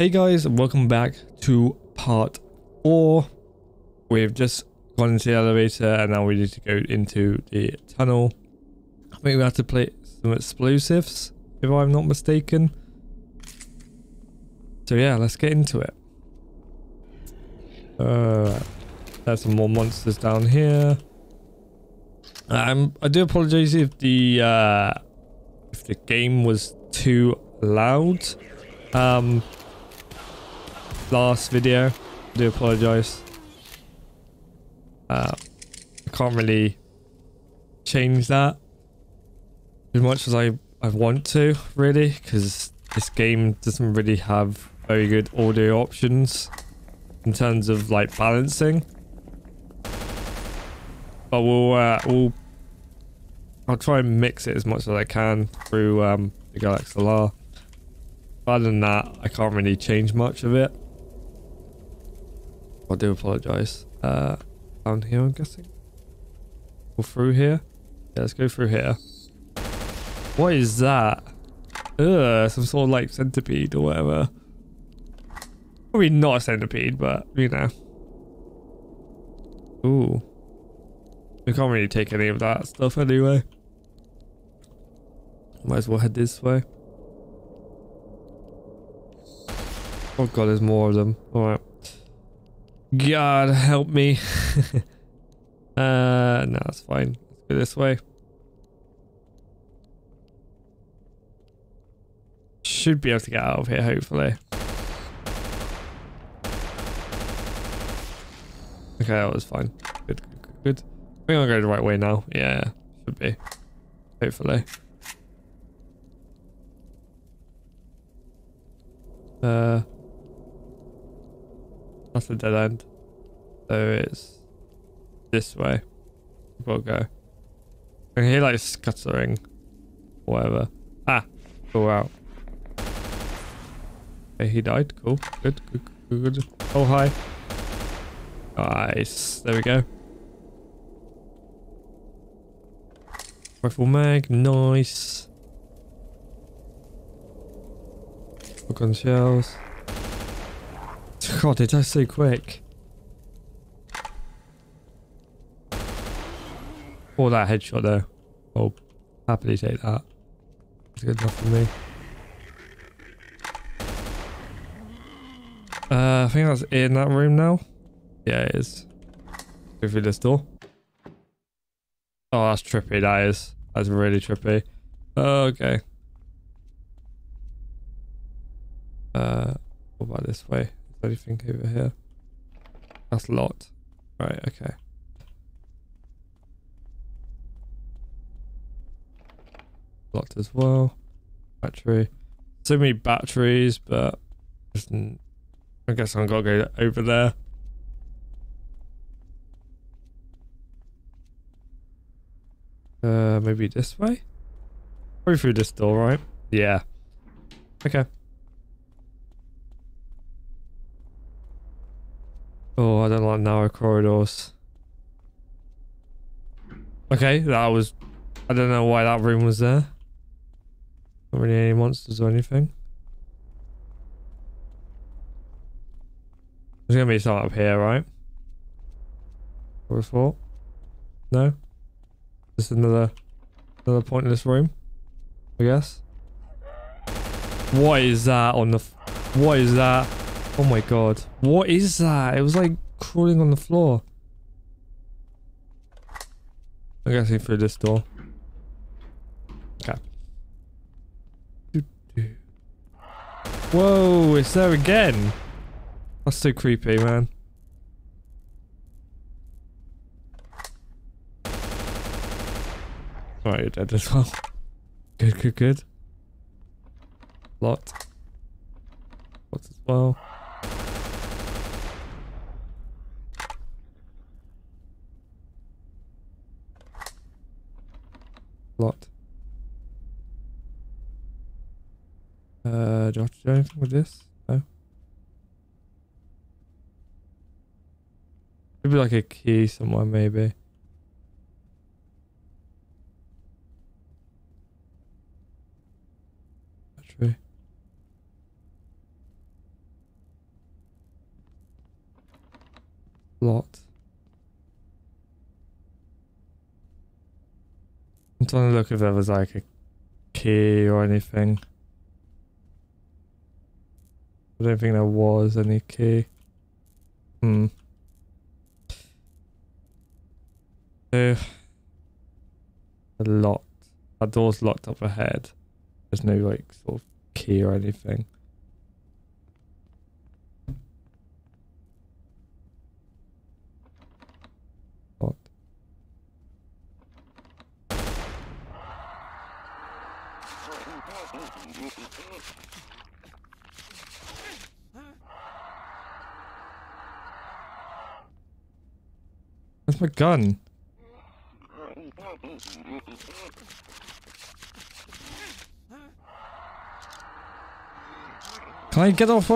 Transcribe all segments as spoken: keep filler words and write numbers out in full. Hey guys, welcome back to part four. We've just gone into the elevator and now we need to go into the tunnel. I think we have to play some explosives, if I'm not mistaken. So yeah, let's get into it. Uh, there's some more monsters down here. Um, I do apologize if the uh, if the game was too loud. Um. Last video, I do apologize. Uh, I can't really change that as much as I, I want to, really, because this game doesn't really have very good audio options in terms of like balancing. But we'll, uh, we'll I'll try and mix it as much as I can through um, the Galaxy L R. Other than that, I can't really change much of it. I do apologize. Uh, down here, I'm guessing. Or through here. Yeah, let's go through here. What is that? Ugh, some sort of like centipede or whatever. Probably not a centipede, but you know. Ooh. We can't really take any of that stuff anyway. Might as well head this way. Oh god, there's more of them. Alright. God help me. uh no, it's fine. Let's go this way. Should be able to get out of here, hopefully. Okay, that was fine. Good, good, good. I think I'll go the right way now. Yeah, should be. Hopefully. Uh That's a dead end. So it's this way. We'll go. I can hear like scuttering. Whatever. Ah! Go out. Okay, he died. Cool. Good, good, good, good. Oh, hi. Nice. There we go. Rifle mag. Nice. Look on shells. God, they die so quick. Or oh, that headshot though. I'll happily take that. It's good enough for me. Uh, I think that's in that room now. Yeah, it is. Go through this door. Oh, that's trippy. That is. That's really trippy. Oh, okay. Uh, what about this way? Anything over here? That's locked. Right, okay. Locked as well. Battery. So many batteries, but just, I guess I've got to go over there. Uh, maybe this way? Probably through this door, right? Yeah. Okay. Oh, I don't like narrow corridors. Okay, that was... I don't know why that room was there. Not really any monsters or anything. There's gonna be something up here, right? What was thought? No? Just another... Another point in this room? I guess. What is that on the... F what is that? Oh my god. What is that? It was like crawling on the floor. I'm guessing through this door. Okay. Whoa, it's there again. That's so creepy, man. Alright, you're dead as well. Good, good, good. Locked. Locked as well. Lot. Uh, do I have to do anything with this? No. Maybe like a key somewhere, maybe. Battery. lot. I'm trying to look if there was like a key or anything. I don't think there was any key. Hmm. So, a lot. That door's locked up ahead. There's no like sort of key or anything. Where's my gun? Can I get off?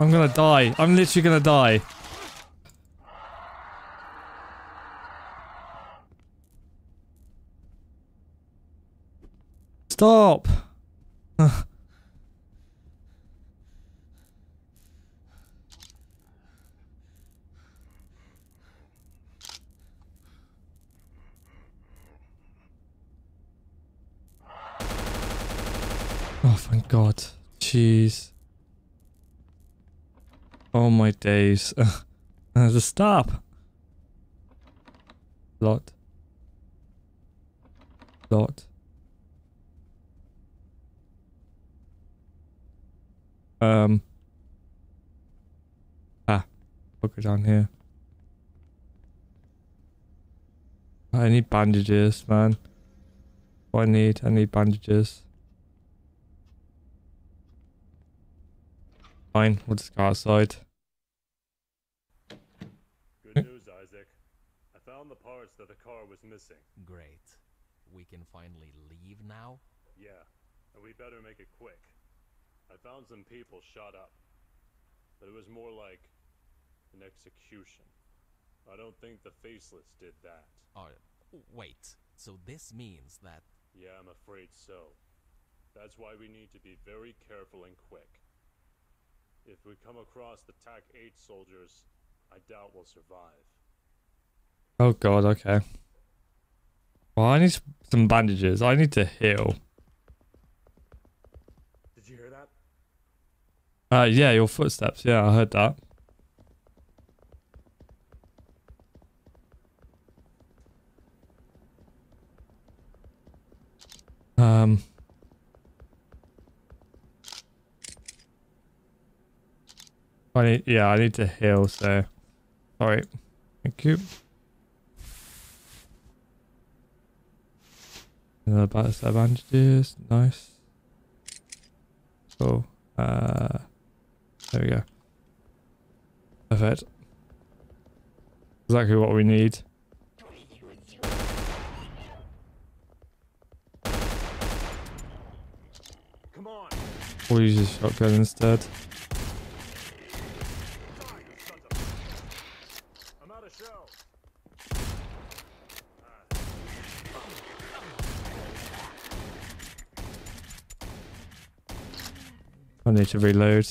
I'm gonna die. I'm literally gonna die. Stop! Oh, thank God. Jeez. Oh, my days. Just stop. Lot. Lot. Um. Ah. I'll go down here. I need bandages, man. What I need? I need bandages. Fine, we'll just go outside. Good news, Isaac. I found the parts that the car was missing. Great. We can finally leave now? Yeah, and we better make it quick. I found some people shot up, but it was more like an execution. I don't think the Faceless did that. Oh, wait. So this means that... Yeah, I'm afraid so. That's why we need to be very careful and quick. If we come across the T A C eight soldiers, I doubt we'll survive. Oh God, okay. Well, I need some bandages. I need to heal. Did you hear that? Uh, yeah, your footsteps. Yeah, I heard that. Um... I need, yeah, I need to heal, so... Alright. Thank you. Another battle set of bandages. Nice. Cool. Uh, there we go. Perfect. Exactly what we need. Come on. We'll use a shotgun instead. I need to reload.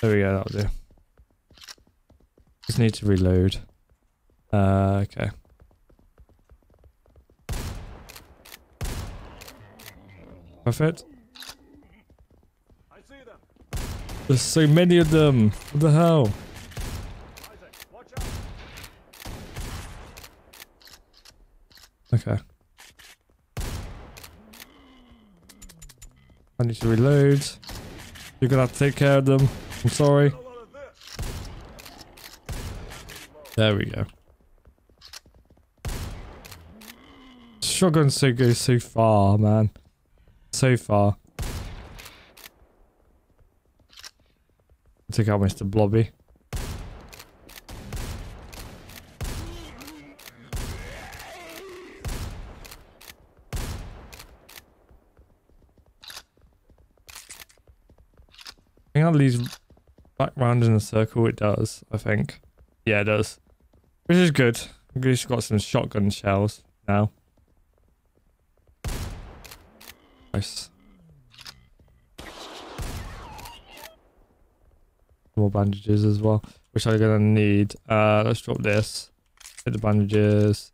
There we go, that'll do. Just need to reload. Uh, okay. Perfect. I see them. There's so many of them. What the hell? Isaac, watch out. Okay. I need to reload. You're gonna have to take care of them. I'm sorry. There we go. Shotgun so good so far, man. So far. Take out Mister Blobby. I think that leads back round in a circle. It does, I think. Yeah, it does. Which is good. We've got some shotgun shells. now. Nice. More bandages as well, which I'm gonna need. Uh, let's drop this. Hit the bandages.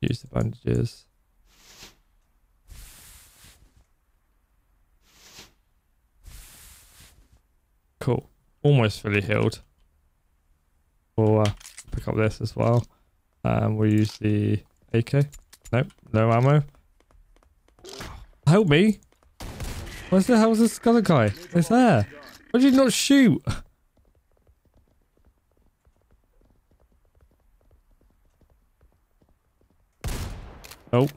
Use the bandages. Cool. Almost fully healed. We'll uh, pick up this as well. Um, we'll use the A K. Nope, no ammo. Help me! Where's the hell's this other guy? It's there. Why did you not shoot? Oh,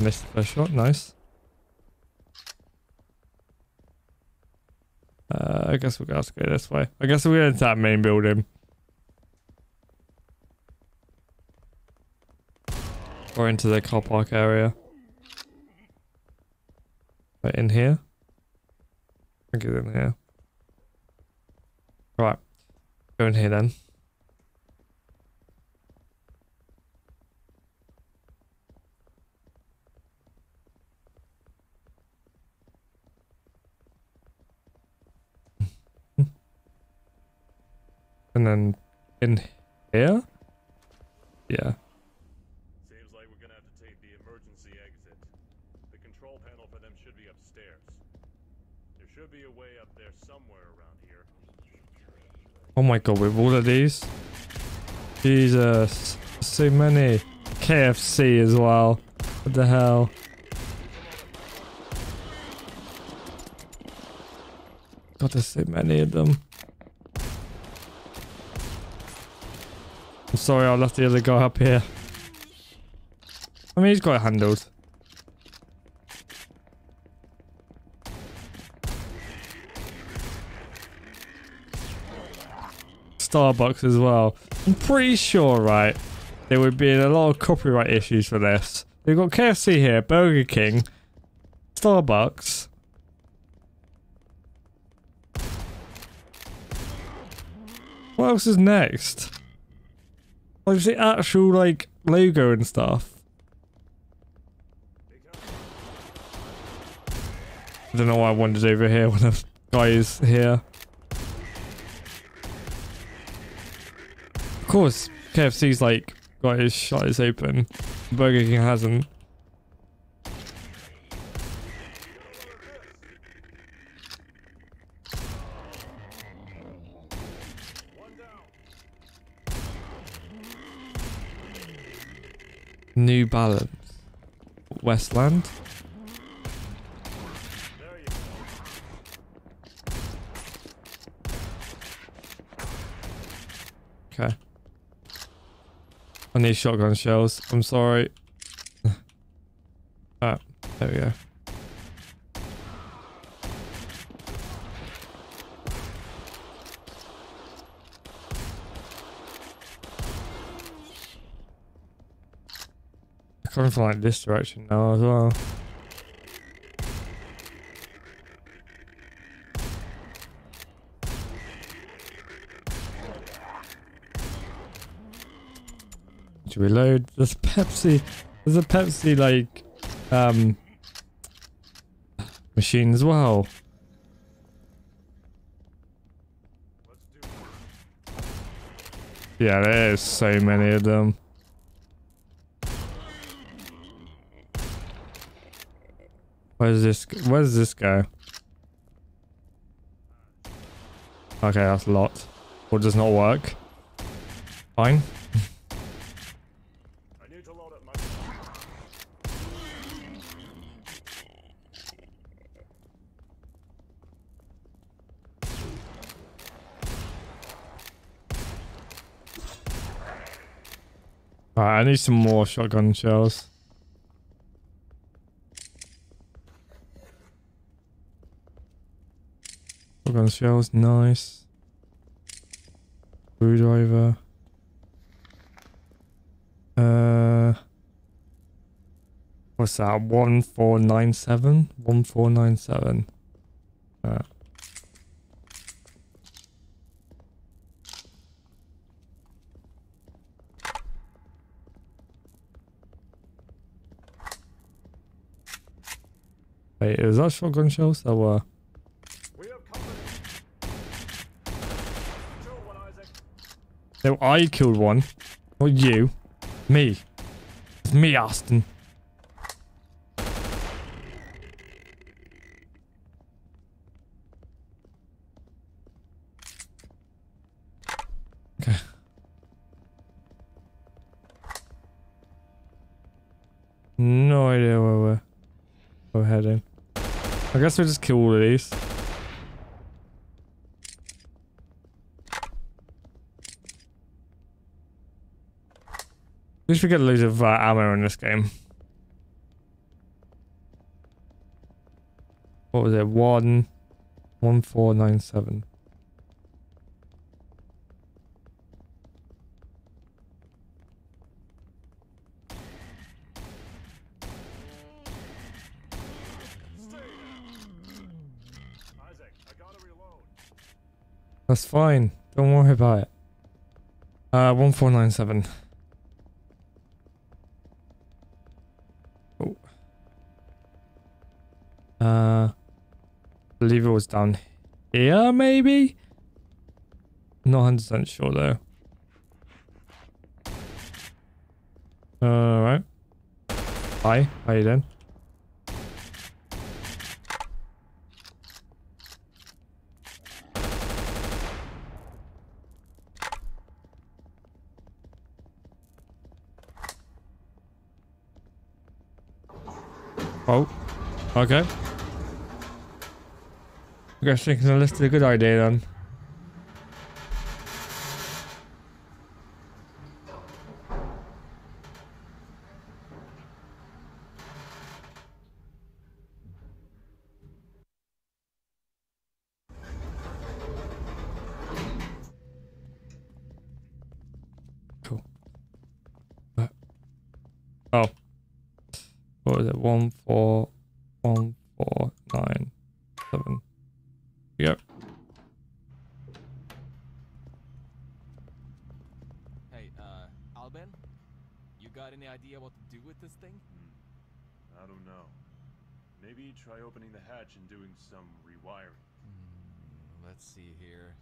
missed the first shot. Nice. Uh, I guess we're gonna have to go this way. I guess we're going to that main building. Or into the car park area. Right in here. I think it's in here. Right. Go in here then. And then in here? Yeah. Seems like we're gonna have to take the emergency exit. The control panel for them should be upstairs. There should be a way up there somewhere around here. Oh my god, with all of these? Jesus. So many. K F C as well. What the hell? God, there's so many of them. I'm sorry, I left the other guy up here. I mean, he's got it handled. Starbucks as well. I'm pretty sure, right, there would be a lot of copyright issues for this. They've got K F C here, Burger King, Starbucks. What else is next? Like the actual like logo and stuff. I don't know why I wandered over here when the guy is here. Of course, K F C's like got his shot is open. Burger King hasn't. New Balance, Westland. Okay. I need shotgun shells. I'm sorry. Ah, there we go. Coming from like this direction now as well. Should we load? There's Pepsi. There's a Pepsi like um machine as well. Yeah, there's so many of them. Where's this? Where's this go? Okay, that's a lot. Or does not work. Fine. I need to load up my... Alright, I need some more shotgun shells. Shotgun shells, nice. Screwdriver. Uh, what's that? One four nine seven. One four nine seven. Uh. Wait, is that shotgun shells? That were. No, I killed one. Not you. Me. It's me, Austin. Okay. No idea where we're, we're heading. I guess we'll just kill all of these. At least we get loads of uh, ammo in this game. What was it? One, one, four, nine, seven. Isaac, I gotta reload. That's fine. Don't worry about it. Uh, one, four, nine, seven. Uh, I believe it was down here, maybe? Not one hundred percent sure, though. Alright. Hi, how you doing? Oh, okay. I guess thinking the list is a good idea then. Cool. Uh, oh. What was it? One, four, one, four, nine, seven. Yep. Hey, uh, Albin, you got any idea what to do with this thing? Mm, I don't know. Maybe try opening the hatch and doing some rewiring. Mm, let's see here.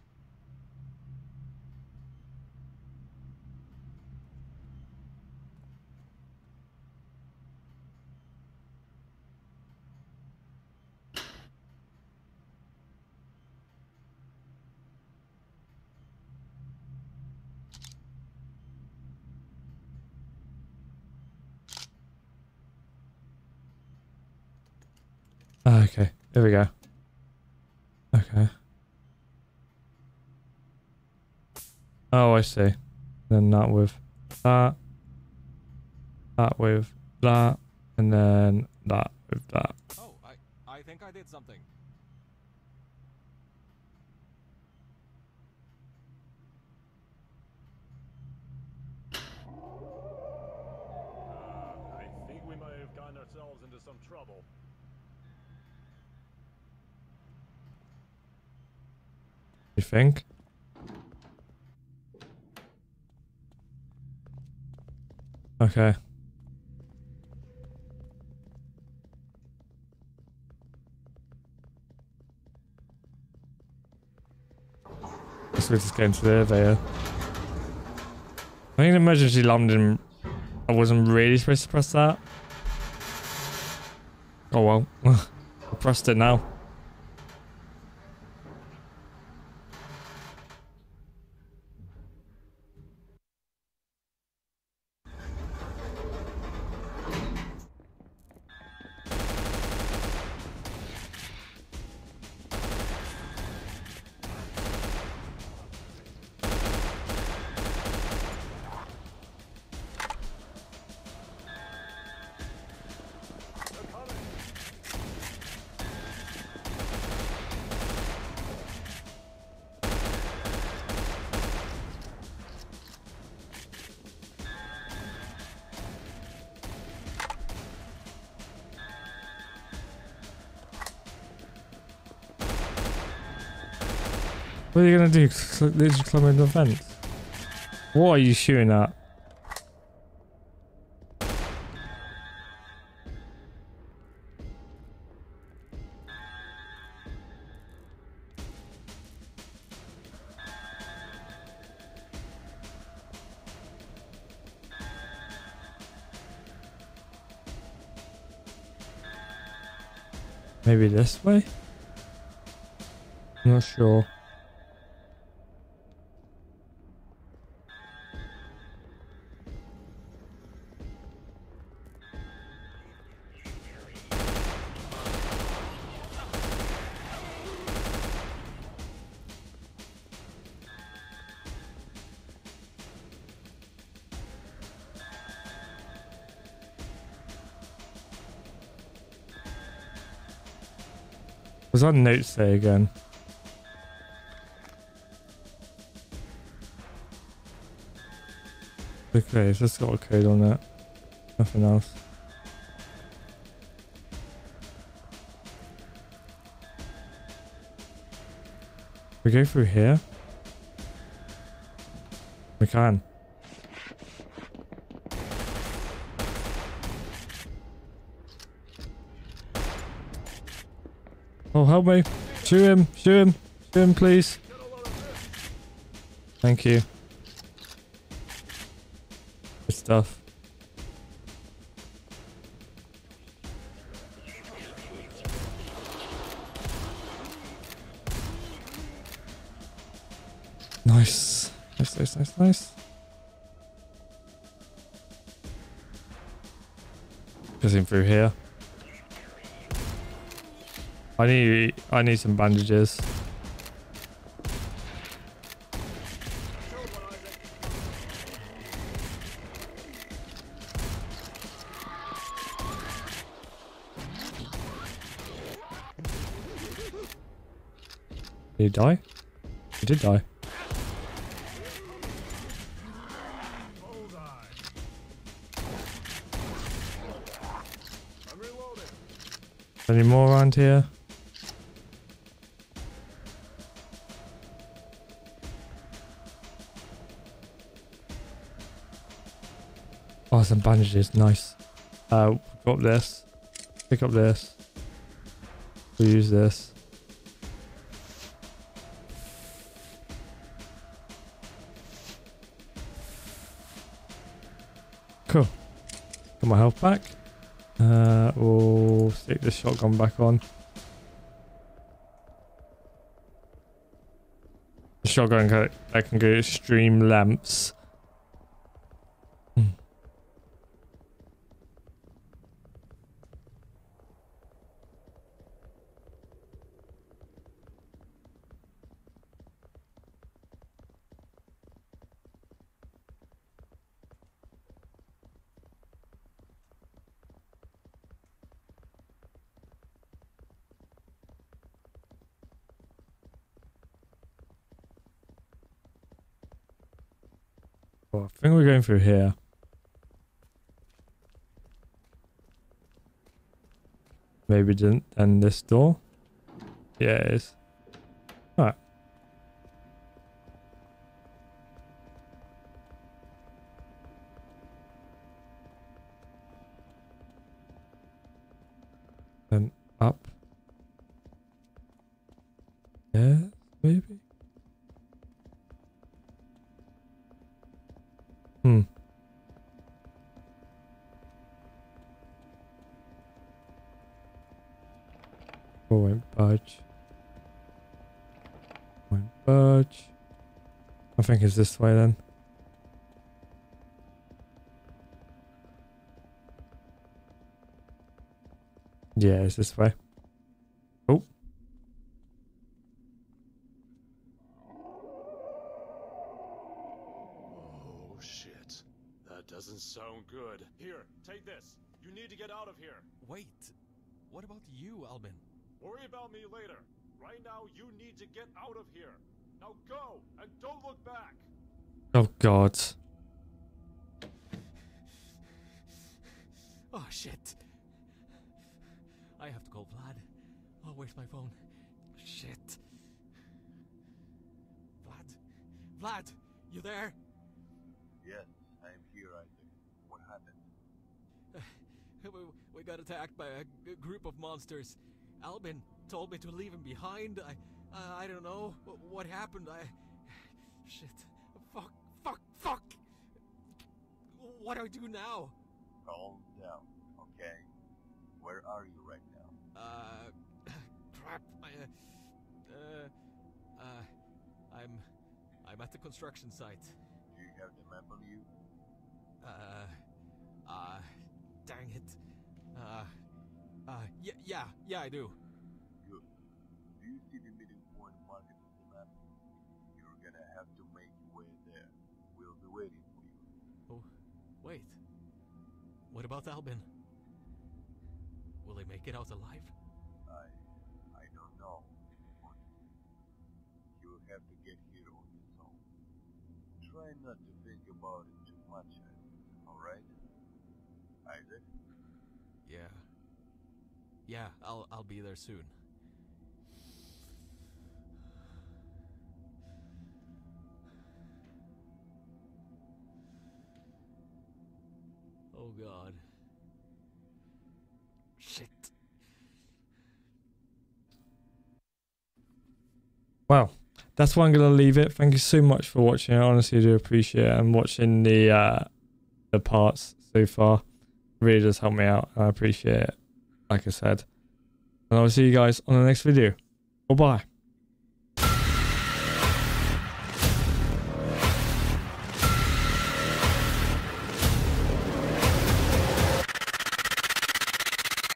Okay, there we go. Okay. Oh, I see. Then that with that, that with that, and then that with that. Oh, I, I think I did something. Uh, I think we might have gotten ourselves into some trouble. You think? Okay. Let's just get into the elevator. I think the emergency landing, I wasn't really supposed to press that. Oh well, I pressed it now. What are you gonna do? Did you climb over the fence? What are you shooting at? Maybe this way? I'm not sure. Was our notes there again? Okay, it's just got a code on it. Nothing else. We go through here? We can. Oh, help me. Shoot him. Shoot him. Shoot him, please. Thank you. Good stuff. Nice. Nice, nice, nice, nice. Passing through here. I need, I need some bandages. Did he die? He did die. Any more around here? Oh, some bandages, nice. Uh, drop this. Pick up this. We'll use this. Cool. Got my health back. Uh, we'll stick the shotgun back on. The shotgun can, I can go extreme lamps. I think we're going through here. Maybe didn't end this door. Yeah, it is. Alright. Then up. Yeah, maybe. Hmm. Oh, won't budge. Won't budge. I think it's this way then. Yeah, it's this way. Oh. Doesn't sound good. Here, take this. You need to get out of here. Wait, what about you, Albin? Worry about me later. Right now, you need to get out of here. Now go and don't look back. Oh, God. Oh, shit. I have to call Vlad. Oh, where's my phone? Shit. Vlad? Vlad, you there? Yeah. I'm here, Isaac. What happened? Uh, we, we got attacked by a, a group of monsters. Albin told me to leave him behind. I uh, I don't know what, what happened. I... Shit. Fuck, fuck, fuck! What do I do now? Calm down, okay? Where are you right now? Uh, crap. I, uh, uh, uh, I'm, I'm at the construction site. Do you have the map on you? Uh, uh, dang it. Uh, uh, yeah, yeah, yeah, I do. Good. Do you see the meeting point marked on the map? You're gonna have to make your way there. We'll be waiting for you. Oh, wait. What about Albin? Will they make it out alive? I... I don't know. You'll have to get here on your own. Try not to think about it too much, alright? Isaac? Yeah. Yeah, I'll, I'll be there soon. Oh god. Shit. Wow. That's where I'm gonna leave it. Thank you so much for watching. I honestly do appreciate it. I'm watching the uh the parts so far. It really does help me out. I appreciate it. Like I said. And I'll see you guys on the next video. Bye bye.